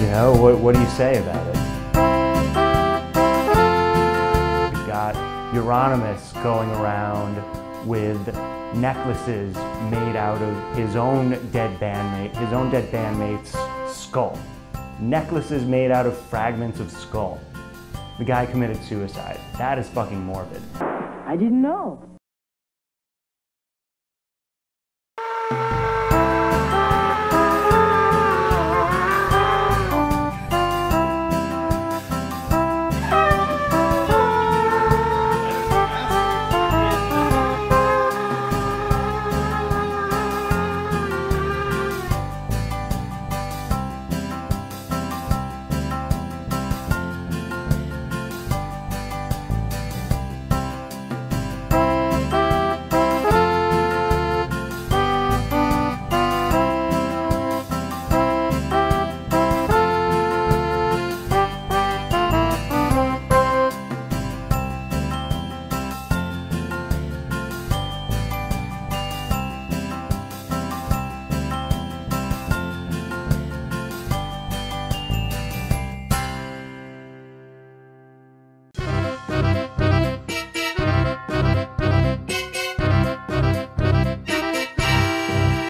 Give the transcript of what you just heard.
You know, what do you say about it? You've got Euronymous going around with necklaces made out of his own dead bandmate's skull. Necklaces made out of fragments of skull. The guy committed suicide. That is fucking morbid. I didn't know.